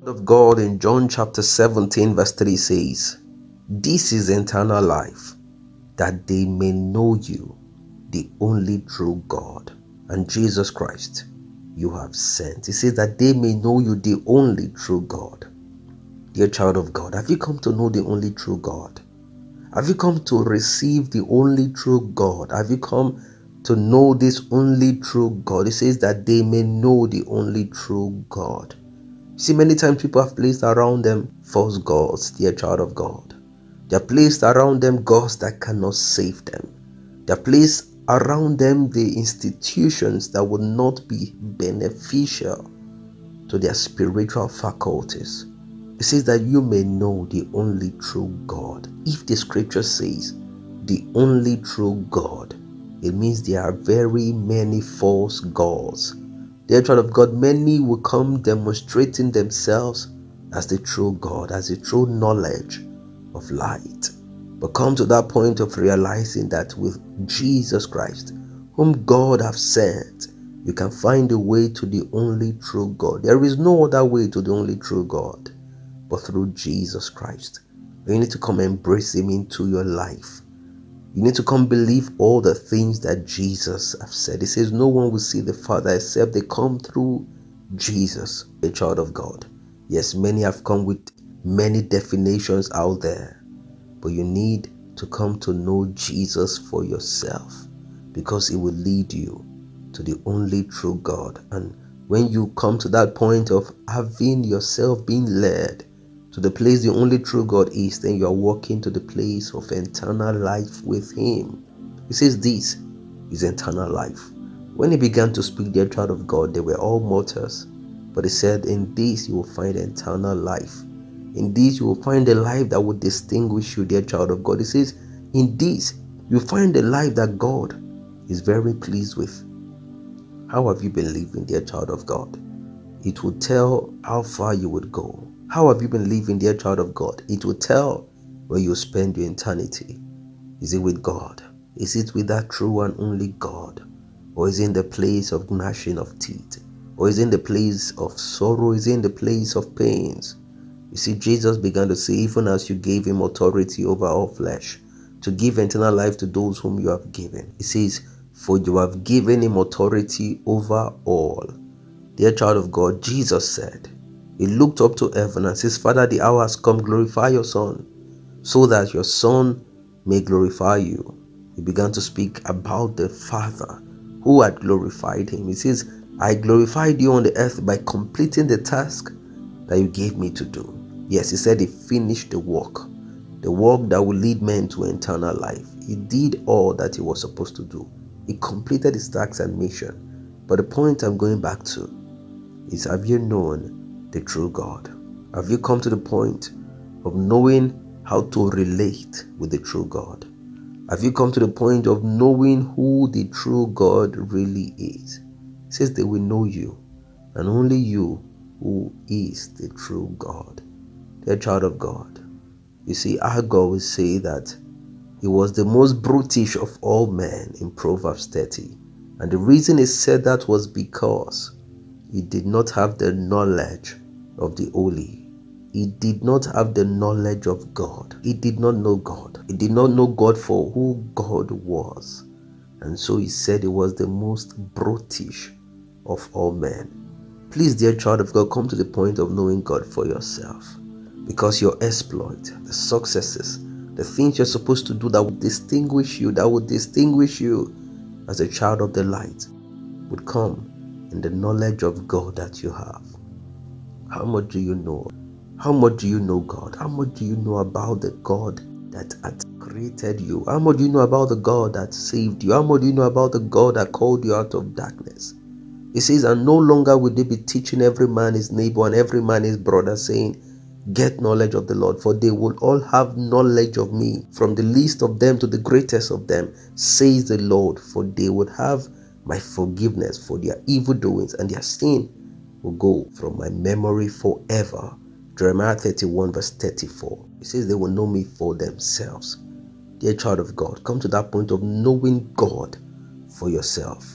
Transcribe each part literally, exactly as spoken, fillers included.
The word of God in John chapter seventeen verse three says, "This is eternal life, that they may know you, the only true God, and Jesus Christ you have sent." It says that they may know you, the only true God. Dear child of God, have you come to know the only true God? Have you come to receive the only true God? Have you come to know this only true God? It says that they may know the only true God. See, many times people have placed around them false gods, dear child of God. They have placed around them gods that cannot save them. They have placed around them the institutions that would not be beneficial to their spiritual faculties. It says that you may know the only true God. If the scripture says the only true God, it means there are very many false gods. Dear child of God, many will come demonstrating themselves as the true God, as the true knowledge of light. But come to that point of realizing that with Jesus Christ, whom God has sent, you can find a way to the only true God. There is no other way to the only true God but through Jesus Christ. You need to come embrace him into your life. You need to come believe all the things that Jesus has said. He says no one will see the Father except they come through Jesus, a child of God. Yes, many have come with many definitions out there, but you need to come to know Jesus for yourself, because it will lead you to the only true God. And when you come to that point of having yourself being led to the place the only true God is, then you are walking to the place of eternal life with him. He says this is eternal life. When he began to speak, dear child of God, they were all mortals, but he said, in this you will find eternal life. In this you will find a life that will distinguish you, dear child of God. He says, in this you find a life that God is very pleased with. How have you been living, dear child of God? It will tell how far you would go. How have you been living, dear child of God? It will tell where you spend your eternity. Is it with God? Is it with that true and only God? Or is it in the place of gnashing of teeth? Or is it in the place of sorrow? Is it in the place of pains? You see, Jesus began to say, even as you gave him authority over all flesh, to give eternal life to those whom you have given. He says, for you have given him authority over all. Dear child of God, Jesus said, he looked up to heaven and says, Father, the hour has come, glorify your Son, so that your Son may glorify you. He began to speak about the Father who had glorified him. He says, I glorified you on the earth by completing the task that you gave me to do. Yes, he said he finished the work, the work that will lead men to eternal life. He did all that he was supposed to do. He completed his task and mission. But the point I'm going back to is, have you known the true God? Have you come to the point of knowing how to relate with the true God? Have you come to the point of knowing who the true God really is? It says they will know you, and only you, who is the true God. Dear child of God, you see, our God will say that he was the most brutish of all men in Proverbs thirty. And the reason he said that was because he did not have the knowledge of the holy. He did not have the knowledge of God. He did not know God. He did not know God for who God was. And so he said he was the most brutish of all men. Please, dear child of God, come to the point of knowing God for yourself. Because your exploit, the successes, the things you're supposed to do that would distinguish you, that would distinguish you as a child of the light, would come in the knowledge of God that you have. How much do you know? How much do you know God? How much do you know about the God that had created you? How much do you know about the God that saved you? How much do you know about the God that called you out of darkness? He says, and no longer will they be teaching every man his neighbor and every man his brother, saying, get knowledge of the Lord, for they will all have knowledge of me, from the least of them to the greatest of them, says the Lord, for they would have my forgiveness for their evil doings, and their sin will go from my memory forever. Jeremiah thirty-one verse thirty-four. It says they will know me for themselves. Dear child of God, come to that point of knowing God for yourself.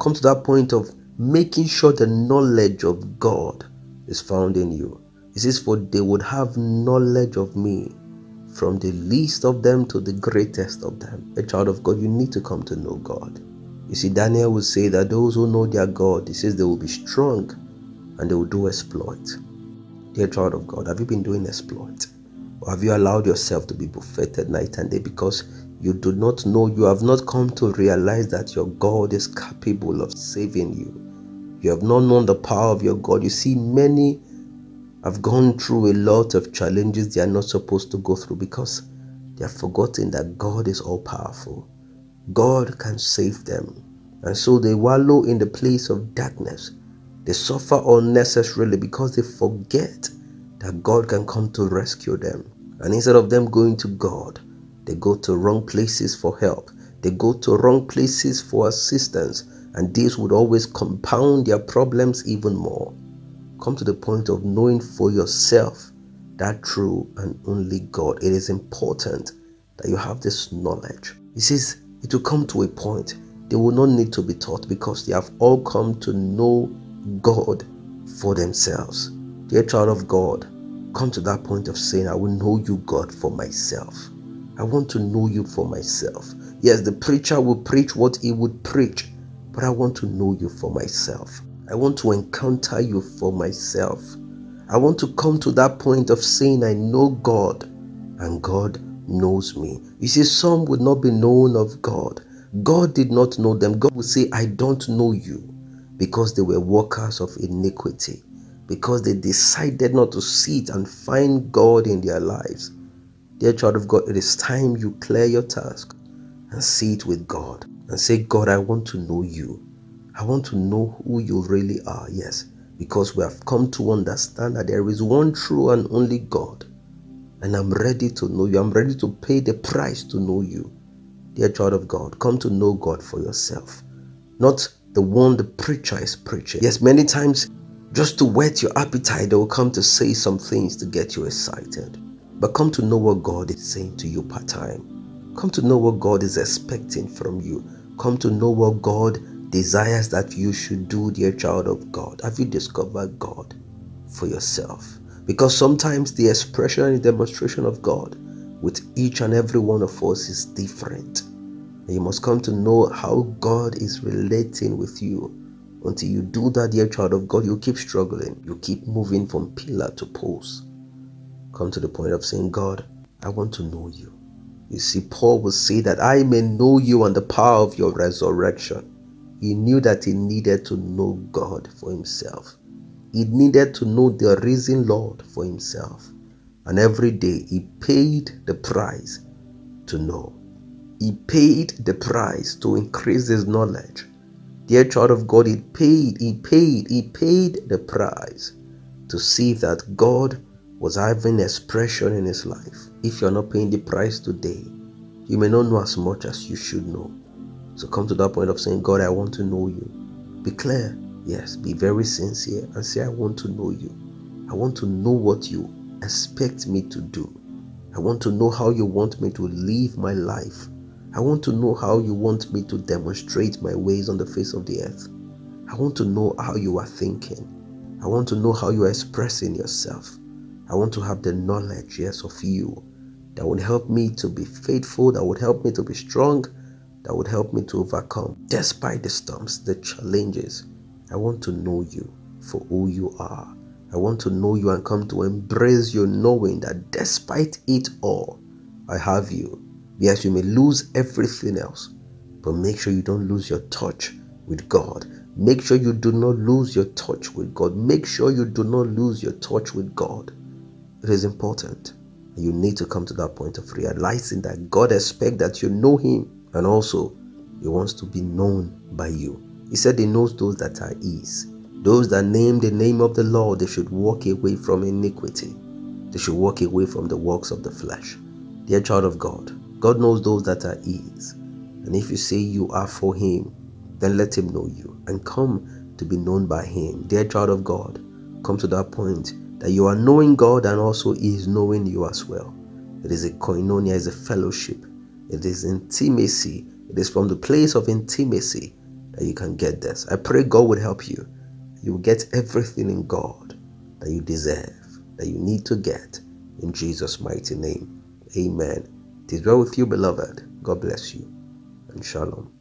Come to that point of making sure the knowledge of God is found in you. He says, for they would have knowledge of me, from the least of them to the greatest of them. A child of God, you need to come to know God. You see, Daniel will say that those who know their God, he says they will be strong and they will do exploit. Dear child of God, have you been doing exploit? Or have you allowed yourself to be buffeted night and day because you do not know, you have not come to realize that your God is capable of saving you. You have not known the power of your God. You see, many have gone through a lot of challenges they are not supposed to go through because they have forgotten that God is all-powerful. God can save them. And so they wallow in the place of darkness. They suffer unnecessarily because they forget that God can come to rescue them. And instead of them going to God, they go to wrong places for help. They go to wrong places for assistance. And this would always compound their problems even more. Come to the point of knowing for yourself that true and only God. It is important that you have this knowledge. He says it will come to a point they will not need to be taught because they have all come to know God for themselves. Dear child of God, come to that point of saying, I will know you, God, for myself. I want to know you for myself. Yes, the preacher will preach what he would preach, but I want to know you for myself. I want to encounter you for myself. I want to come to that point of saying, I know God and God knows me. You see, some would not be known of God. God did not know them. God would say, I don't know you, because they were workers of iniquity, because they decided not to sit and find God in their lives. Dear child of God, it is time you clear your task and sit with God and say, God, I want to know you. I want to know who you really are. Yes, because we have come to understand that there is one true and only God, and I'm ready to know you. I'm ready to pay the price to know you. Dear child of God, come to know God for yourself, not the one the preacher is preaching. Yes, many times, just to whet your appetite, they will come to say some things to get you excited. But come to know what God is saying to you part time. Come to know what God is expecting from you. Come to know what God desires that you should do, dear child of God. Have you discovered God for yourself? Because sometimes the expression and demonstration of God with each and every one of us is different. And you must come to know how God is relating with you. Until you do that, dear child of God, you keep struggling. You keep moving from pillar to post. Come to the point of saying, God, I want to know you. You see, Paul will say that I may know you and the power of your resurrection. He knew that he needed to know God for himself. He needed to know the risen Lord for himself. And every day he paid the price to know. He paid the price to increase his knowledge. Dear child of God, he paid, he paid, he paid the price to see that God was having expression in his life. If you're not paying the price today, you may not know as much as you should know. So come to that point of saying, God, I want to know you. Be clear, yes, be very sincere and say, I want to know you. I want to know what you expect me to do. I want to know how you want me to live my life. I want to know how you want me to demonstrate my ways on the face of the earth. I want to know how you are thinking. I want to know how you are expressing yourself. I want to have the knowledge, yes, of you that would help me to be faithful, that would help me to be strong, that would help me to overcome. Despite the storms, the challenges, I want to know you for who you are. I want to know you and come to embrace you, knowing that despite it all, I have you. Yes, you may lose everything else, but make sure you don't lose your touch with God. Make sure you do not lose your touch with God. Make sure you do not lose your touch with God. It is important. You need to come to that point of realizing that God expects that you know him, and also he wants to be known by you. He said he knows those that are his. Those that name the name of the Lord, they should walk away from iniquity. They should walk away from the works of the flesh. Dear child of God, God knows those that are his, and if you say you are for him, then let him know you and come to be known by him. Dear child of God, come to that point that you are knowing God and also he is knowing you as well. It is a koinonia, it is a fellowship, it is intimacy, it is from the place of intimacy that you can get this. I pray God will help you. You will get everything in God that you deserve. that you need to get in Jesus' mighty name. Amen. It is well with you, beloved. God bless you, and shalom.